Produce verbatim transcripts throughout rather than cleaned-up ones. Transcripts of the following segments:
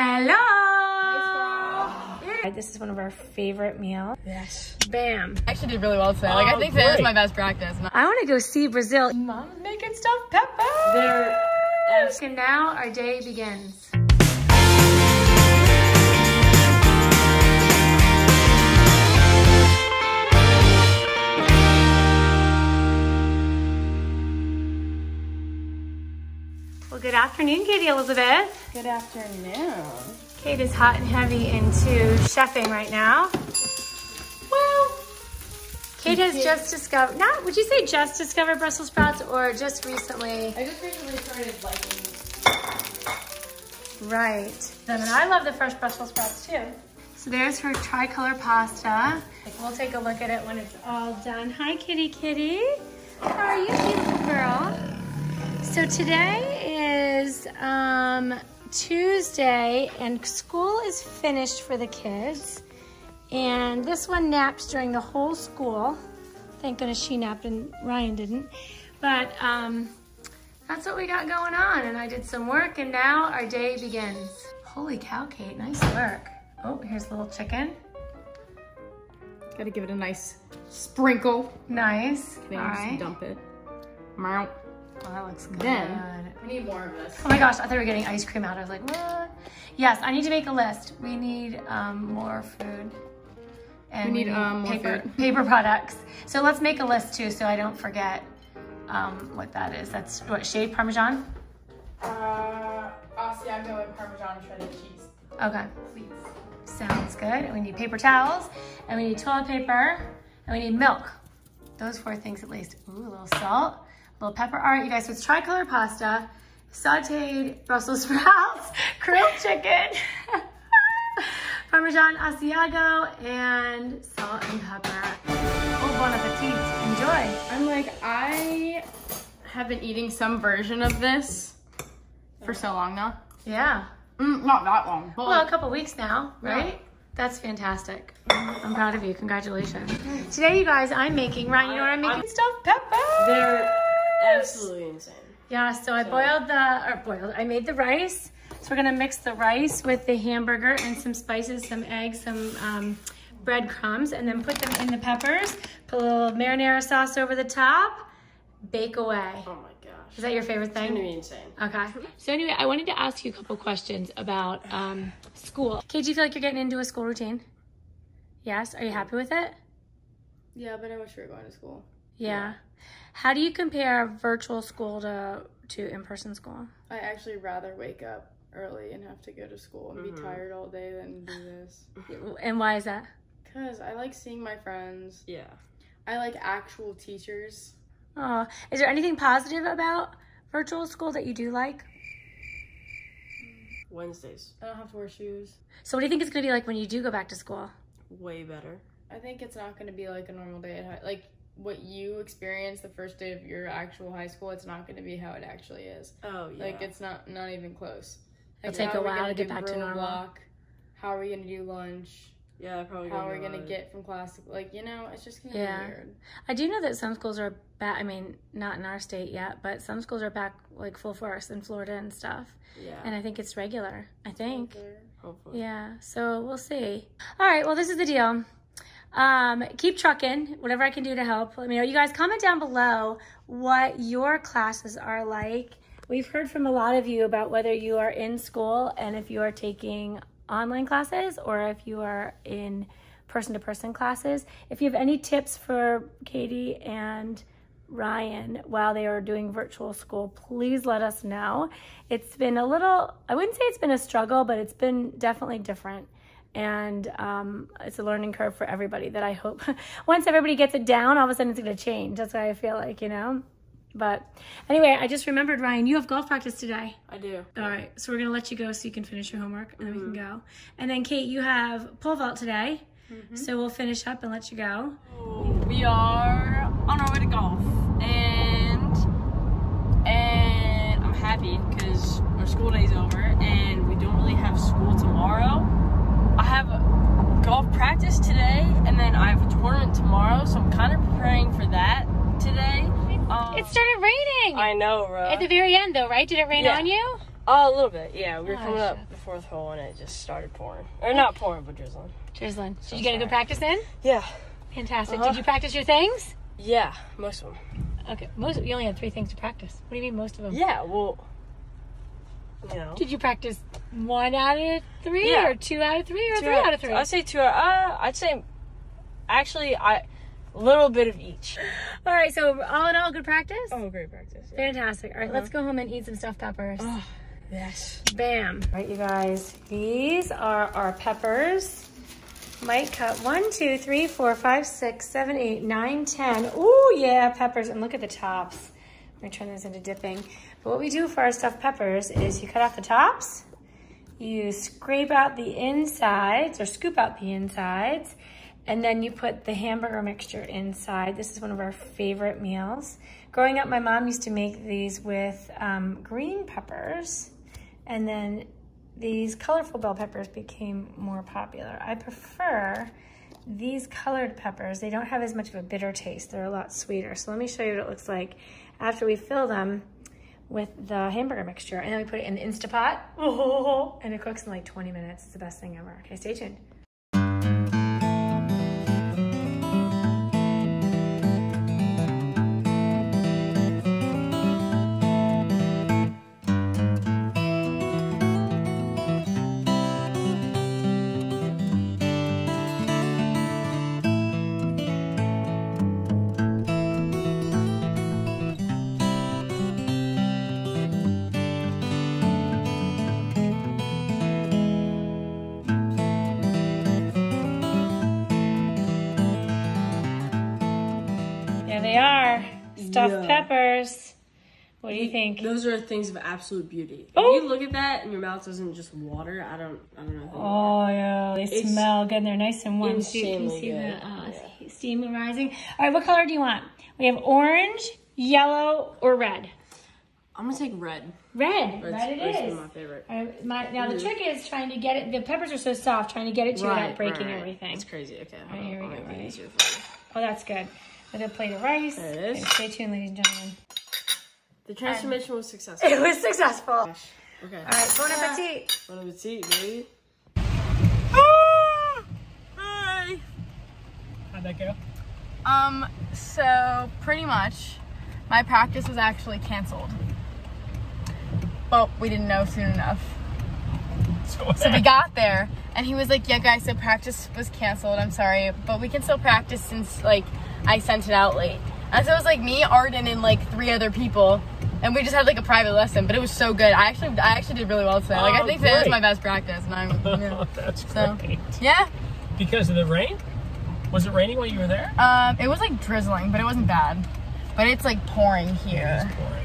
Hello! Nice. This is one of our favorite meals. Yes. Bam. I actually did really well today. Oh, like, I think great. That was my best practice. I want to go see Brazil. Mom's making stuffed peppers. They're and now our day begins. Well, good afternoon, Katie Elizabeth. Good afternoon. Kate is hot and heavy into chefing right now. Well, Kate has just discovered, not, would you say just discovered Brussels sprouts or just recently? I just recently started liking. Right. And I love the fresh Brussels sprouts too. So there's her tricolor pasta. We'll take a look at it when it's all done. Hi, kitty kitty. How are you, beautiful girl? So today is um, Tuesday and school is finished for the kids. And this one naps during the whole school. Thank goodness she napped and Ryan didn't. But um, that's what we got going on. And I did some work and now our day begins. Holy cow, Kate, nice work. Oh, here's a little chicken. Gotta give it a nice sprinkle. Nice, all right. Just dump it. Meow. Oh, that looks good. Then, we need more of this. Oh my gosh, I thought we were getting ice cream out. I was like, what? Yes, I need to make a list. We need um, more food. And we need, we need um, paper, paper products. So let's make a list too, so I don't forget um, what that is. That's what, shaved Parmesan? Uh, Asiago and Parmesan shredded cheese. Okay. Please. Sounds good. And we need paper towels, and we need toilet paper, and we need milk. Those four things at least. Ooh, a little salt. Little pepper. All right, you guys, so it's tricolor pasta, sauteed Brussels sprouts, grilled chicken, Parmesan Asiago, and salt and pepper. Oh, bon appetit. Enjoy. I'm like, I have been eating some version of this for so long now. Yeah. Mm, not that long. Well, like, a couple weeks now, right? Yeah. That's fantastic. I'm proud of you. Congratulations. Today, you guys, I'm making, Ryan, you know what I'm making? I'm stuffed peppers. They're absolutely insane. Yeah, so I so. boiled the, or boiled, I made the rice. So we're gonna mix the rice with the hamburger and some spices, some eggs, some um, breadcrumbs, and then put them in the peppers. Put a little marinara sauce over the top. Bake away. Oh my gosh. Is that your favorite thing? It's gonna be insane. Okay. So anyway, I wanted to ask you a couple questions about um, school. Kate, do you feel like you're getting into a school routine? Yes, are you happy with it? Yeah, but I wish we were going to school. Yeah. yeah. How do you compare virtual school to, to in-person school? I actually rather wake up early and have to go to school and mm-hmm. be tired all day than do this. And why is that? Because I like seeing my friends. Yeah. I like actual teachers. Oh, is there anything positive about virtual school that you do like? Wednesdays. I don't have to wear shoes. So what do you think it's going to be like when you do go back to school? Way better. I think it's not going to be like a normal day at high, like what you experience the first day of your actual high school, it's not going to be how it actually is. Oh, yeah. Like, it's not not even close. Like, it'll take a while to get back to normal. Block? How are we going to do lunch? Yeah, probably. How are we going to get from class to, like, you know, it's just going to yeah. be weird. I do know that some schools are back, I mean, not in our state yet, but some schools are back, like, full force in Florida and stuff. Yeah. And I think it's regular, I think. Regular. Hopefully. Yeah, so we'll see. All right, well, this is the deal. Um, keep trucking, whatever I can do to help. Let me know. You guys comment down below what your classes are like. We've heard from a lot of you about whether you are in school and if you are taking online classes or if you are in person-to-person classes. If you have any tips for Katie and Ryan while they are doing virtual school, please let us know. It's been a little, I wouldn't say it's been a struggle, but it's been definitely different. And um, it's a learning curve for everybody that I hope once everybody gets it down, all of a sudden it's going to change. That's what I feel like, you know? But anyway, I just remembered, Ryan, you have golf practice today. I do. All right. So we're going to let you go so you can finish your homework and mm-hmm. then we can go. And then, Kate, you have pole vault today. Mm-hmm. So we'll finish up and let you go. We are on our way to golf. And, and I'm happy because our school day's over and we don't really have school tomorrow. I have golf practice today, and then I have a tournament tomorrow, so I'm kind of preparing for that today. Um, it started raining! I know, bro. At the very end, though, right? Did it rain yeah. on you? Oh, a little bit, yeah. We were oh, coming up the fourth hole, and it just started pouring. Or not pouring, but drizzling. Drizzling. So did you get a good practice then? Yeah. Fantastic. Uh-huh. Did you practice your things? Yeah, most of them. Okay, most of, you only had three things to practice. What do you mean most of them? Yeah, well, you know. Did you practice one out of three, yeah. or two out of three, or two three out, out of three? I'd say two out uh, I'd say, actually, I... little bit of each. All right, so all in all, good practice? Oh, great practice. Yeah. Fantastic. All right, uh-huh. Let's go home and eat some stuffed peppers. Oh, yes. Bam. All right, you guys, these are our peppers. Mike cut one, two, three, four, five, six, seven, eight, nine, ten. Ooh, yeah, peppers. And look at the tops. I'm going to turn this into dipping. But what we do for our stuffed peppers is you cut off the tops, you scrape out the insides, or scoop out the insides, and then you put the hamburger mixture inside. This is one of our favorite meals. Growing up, my mom used to make these with um, green peppers, and then these colorful bell peppers became more popular. I prefer these colored peppers. They don't have as much of a bitter taste. They're a lot sweeter. So let me show you what it looks like after we fill them with the hamburger mixture, and then we put it in the Instapot, oh, and it cooks in like twenty minutes. It's the best thing ever. Okay, stay tuned. Stuffed peppers. What do you think? Those are things of absolute beauty. Oh. If you look at that and your mouth doesn't just water, I don't I don't know. Oh, are. yeah. They it's smell good and they're nice and warm. So you can see good. the uh, yeah. steam rising. All right, what color do you want? We have orange, yellow, or red. I'm going to take red. Red. Red's, red it is. my favorite. Right, my, now, the trick is trying to get it. The peppers are so soft. Trying to get it to right, without breaking right. everything. It's crazy. Okay. All right, here we go. Right. Oh, that's good. With a plate of rice. There it is. Okay, stay tuned, ladies and gentlemen. The transformation um, was successful. It was successful. Gosh. Okay. All right, bon appetit. Bon appetit, baby. Oh! Hi. How'd that go? Um, so pretty much, my practice was actually canceled, but we didn't know soon enough. So, so we got there, and he was like, "Yeah, guys, so practice was canceled. I'm sorry, but we can still practice since like." I sent it out late. And so it was like me, Arden, and like three other people, and we just had like a private lesson, but it was so good. I actually I actually did really well today. Like, oh, I think great. That was my best practice. And I'm, you know, That's so, great. Yeah. Because of the rain? Was it raining while you were there? Um, It was like drizzling, but it wasn't bad. But it's like pouring here. Yeah, it's pouring.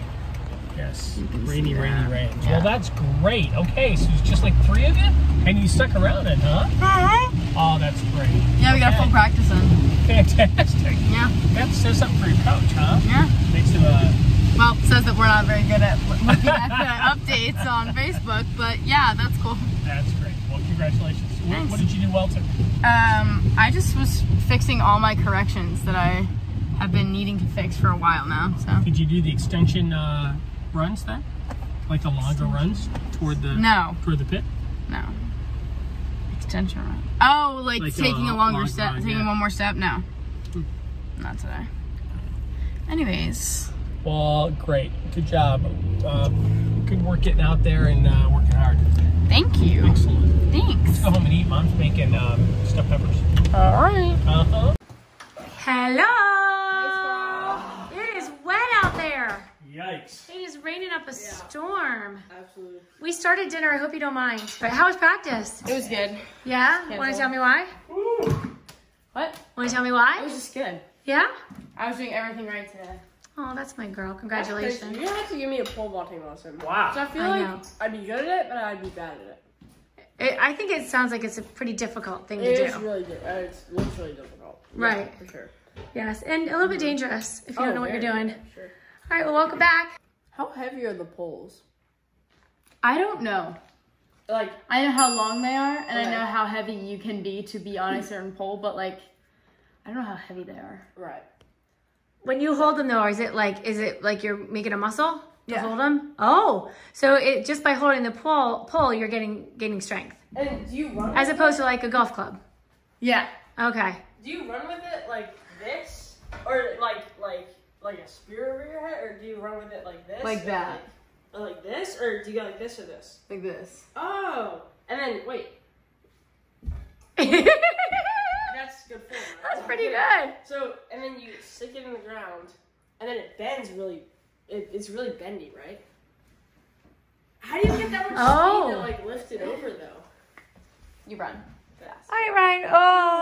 Yes. Rainy, rainy rain. Yeah. Well, that's great. Okay, so it's just like three of you, and you stuck around it, huh? Uh-huh. Oh, that's great. Yeah, okay. We got full practice in. Fantastic. Yeah. That says something for your coach, huh? Yeah. Makes him, uh... Well, it says that we're not very good at looking at uh, updates on Facebook, but yeah, that's cool. That's great. Well, congratulations. What, what did you do well to? Um, I just was fixing all my corrections that I have been needing to fix for a while now. So. Did you do the extension uh, runs then? Like the longer runs toward the no. toward the pit? No. Oh, like, like taking a, a longer long step, time, taking yeah. one more step? No. Mm. Not today. Anyways. Well, great. Good job. Uh, good work getting out there and uh, working hard. Thank you. Excellent. Thanks. Let's go home and eat. Mom's making um, stuffed peppers. All right. Uh-huh. Hello. Nice it is wet out there. Yikes. It is raining up a yeah. storm. Absolutely. We started dinner. I hope you don't mind. But how was practice? It was good. Yeah? Want to tell me why? Ooh. What? Want to tell me why? It was just good. Yeah? I was doing everything right today. Oh, that's my girl. Congratulations. You're going to have to give me a pole vaulting lesson. Wow. So I feel I like know. I'd be good at it, but I'd be bad at it. it. I think it sounds like it's a pretty difficult thing it to do. It is really good. It's literally difficult. Right. Yeah, for sure. Yes. And a little bit dangerous if you oh, don't know what you're doing. Dangerous. Sure. All right, well, welcome back. How heavy are the poles? I don't know. Like, I know how long they are, and right. I know how heavy you can be to be on a certain pole, but like, I don't know how heavy they are. Right. When you hold them though, is it like, is it like you're making a muscle? To yeah. hold them? Oh, so it just by holding the pole, pole you're getting gaining strength. And do you run with As opposed it? to like a golf club? Yeah. Okay. Do you run with it like this? Or like like like a spear over your head? Or do you run with it like this? Like that. Or like, or like this? Or do you go like this or this? Like this. Oh. And then, wait. That's good form, right? That's pretty good. So, and then you stick it in the ground. And then it bends really It, it's really bendy, right? How do you get that much oh. speed to like lift it over though? You run. Fast. All right, Ryan. Oh,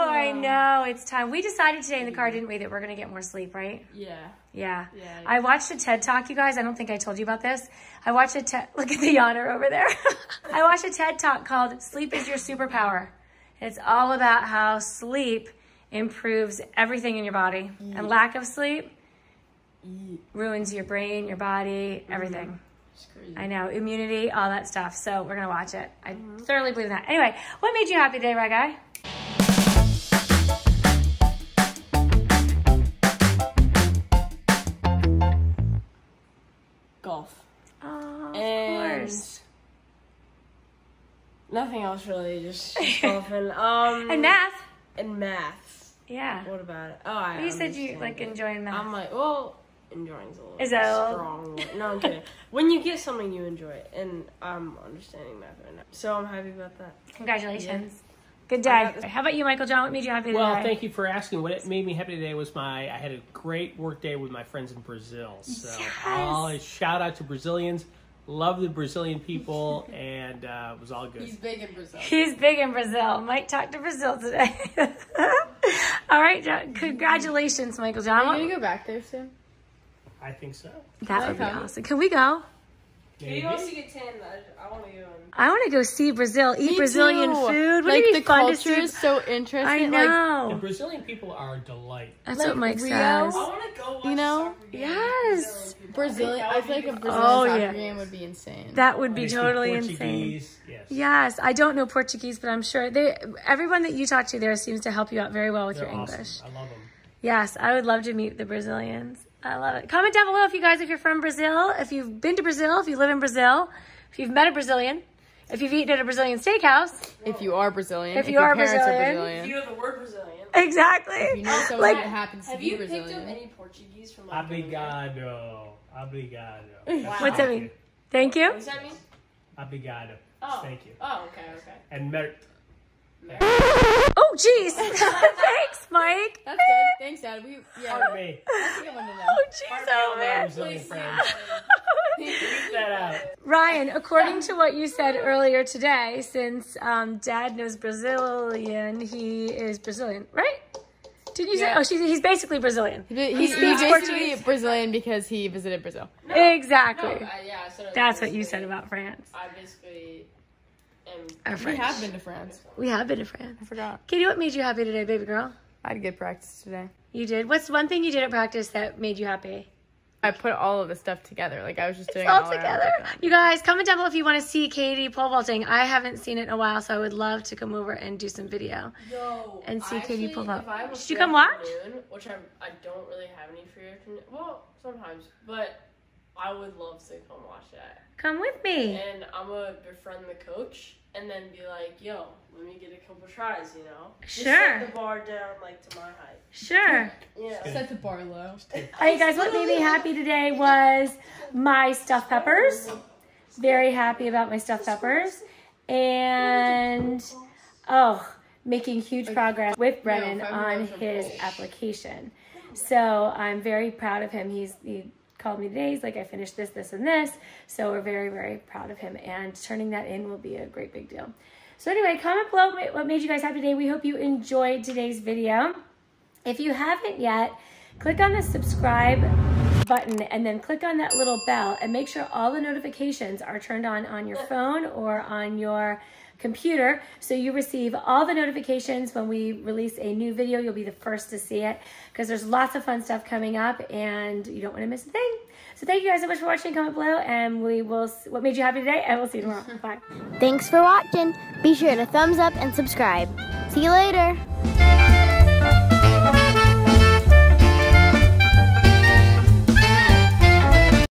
oh, I know it's time. We decided today in the car, didn't we, that we're gonna get more sleep, right? Yeah. Yeah. yeah, yeah. I watched a TED Talk, you guys. I don't think I told you about this. I watched a TED. Look at the yawner over there. I watched a TED Talk called "Sleep Is Your Superpower." It's all about how sleep improves everything in your body, yeah. and lack of sleep. Ruins your brain, your body, everything. Mm-hmm. It's crazy. I know, immunity, all that stuff. So we're gonna watch it. I mm-hmm. thoroughly believe in that. Anyway, what made you happy today, Rye Guy? Golf. Oh, of and course. Nothing else really, just golf and um and math. And math. Yeah. What about it? Oh, I. But you said you like it. enjoying math. I'm like, well. Enjoying's a little Is that strong. No, I'm kidding. When you get something, you enjoy it, and I'm understanding that right now. So I'm happy about that. Congratulations. Yeah. Good day. How about you, Michael John? What made you happy today? Well, thank you for asking. What made me happy today was my I had a great work day with my friends in Brazil. So yes. I'll shout out to Brazilians. Love the Brazilian people, and uh, it was all good. He's big in Brazil. He's big in Brazil. Mike talked to Brazil today. All right, John. Congratulations, Michael John. Can you go back there soon? I think so. That would be awesome. Can we go? Katie wants to get tan. I want to go. I want to go see Brazil, eat Brazilian food. Like the culture is so interesting. I know. The Brazilian people are a delight. That's what Mike says. I want to go watch. You know? Yes. Brazilian. I feel like a Brazilian soccer game would be insane. That would be totally insane. Yes. Yes. I don't know Portuguese, but I'm sure they. Everyone that you talk to there seems to help you out very well with your English. I love them. Yes, I would love to meet the Brazilians. I love it. Comment down below if you guys, if you're from Brazil, if you've been to Brazil, if you live in Brazil, if you've met a Brazilian, if you've eaten at a Brazilian steakhouse. If you are Brazilian. If, if you your are parents Brazilian. Are Brazilian. If you know the word Brazilian. Exactly. If you know someone like, that happens to be Brazilian. Have you picked up any Portuguese from like Obrigado. Obrigado. Wow. What's that mean? Thank you? What does that mean? Obrigado. Oh. Thank you. Oh, okay, okay. And Mert. Oh, jeez. Thanks, Mike. That's good. Thanks, Dad. We, yeah. Pardon me. That's a good one to know. Oh, jeez. Oh, man. Please. Leave that out. Ryan, according to what you said earlier today, since um, Dad knows Brazilian, he is Brazilian, right? Did you yeah. say? Oh, he's basically Brazilian. He, he speaks Portuguese. Brazilian because he visited Brazil. No, exactly. No, I, yeah, so that's what you said about France. I basically... We have been to France. We have been to France. I forgot. Katie, what made you happy today, baby girl? I had a good practice today. You did? What's one thing you did at practice that made you happy? I put all of the stuff together. Like, I was just it's doing all, all together. Like you guys, comment down below if you want to see Katie pole vaulting. I haven't seen it in a while, so I would love to come over and do some video. Yo, and see actually, Katie pole vault. Should you come watch? Which I, I don't really have any free afternoon. Well, sometimes, but... I would love to come watch that. Come with me. And I'm going to befriend the coach and then be like, yo, let me get a couple tries, you know? Sure. Just set the bar down, like, to my height. Sure. Yeah. Set the bar low. All right, guys, what made me happy today was my stuffed peppers. Very happy about my stuffed peppers. And, oh, making huge progress with Brennan no, on his application. So I'm very proud of him. He's the... called me today. He's like, I finished this, this, and this. So we're very, very proud of him. And turning that in will be a great big deal. So anyway, comment below what made you guys happy today. We hope you enjoyed today's video. If you haven't yet, click on the subscribe button and then click on that little bell and make sure all the notifications are turned on on your phone or on your computer so you receive all the notifications when we release a new video. You'll be the first to see it because there's lots of fun stuff coming up and you don't want to miss a thing. So thank you guys so much for watching. Comment below and we will see what made you happy today and we'll see you tomorrow. Bye. Thanks for watching. Be sure to thumbs up and subscribe. See you later.